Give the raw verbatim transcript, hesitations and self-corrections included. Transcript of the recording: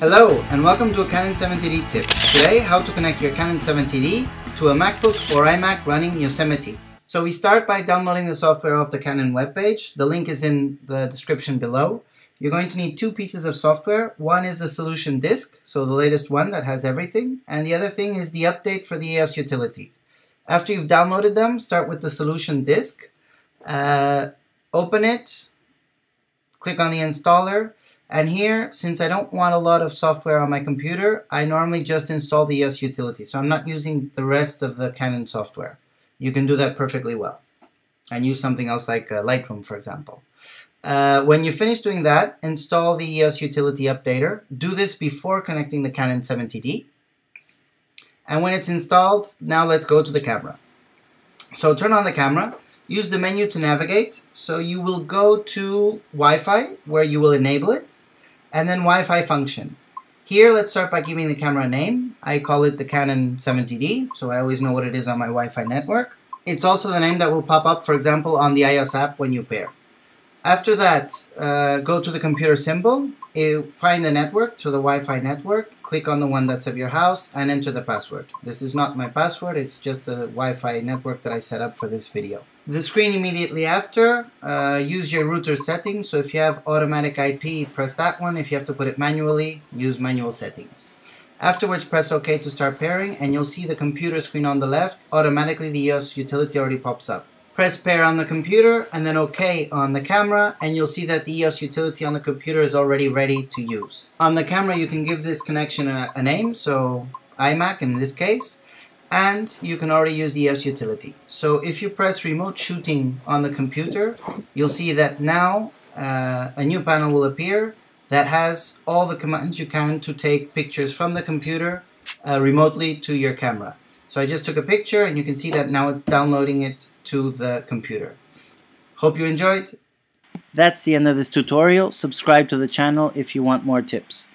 Hello and welcome to a Canon seventy D tip. Today, how to connect your Canon seventy D to a MacBook or iMac running Yosemite. So we start by downloading the software off the Canon webpage. The link is in the description below. You're going to need two pieces of software. One is the Solution disc, so the latest one that has everything, and the other thing is the update for the A S Utility. After you've downloaded them, start with the Solution disc, uh, open it, click on the installer. And here, since I don't want a lot of software on my computer, I normally just install the E O S Utility, so I'm not using the rest of the Canon software. You can do that perfectly well, and use something else like uh, Lightroom, for example. Uh, when you finish doing that, install the E O S Utility Updater. Do this before connecting the Canon seventy D. And when it's installed, now let's go to the camera. So turn on the camera. Use the menu to navigate, so you will go to Wi-Fi, where you will enable it, and then Wi-Fi function. Here, let's start by giving the camera a name. I call it the Canon seventy D, so I always know what it is on my Wi-Fi network. It's also the name that will pop up, for example, on the iOS app when you pair. After that, uh, go to the computer symbol, find the network, so the Wi-Fi network, click on the one that's of your house, and enter the password. This is not my password, it's just a Wi-Fi network that I set up for this video. The screen immediately after, uh, use your router settings, so if you have automatic I P, press that one. If you have to put it manually, use manual settings. Afterwards, press OK to start pairing, and you'll see the computer screen on the left. Automatically, the E O S Utility already pops up. Press pair on the computer, and then OK on the camera, and you'll see that the E O S Utility on the computer is already ready to use. On the camera, you can give this connection a, a name, so iMac in this case. And you can already use the E O S Utility. So if you press remote shooting on the computer, you'll see that now uh, a new panel will appear that has all the commands you can to take pictures from the computer uh, remotely to your camera. So I just took a picture and you can see that now it's downloading it to the computer. Hope you enjoyed. That's the end of this tutorial. Subscribe to the channel if you want more tips.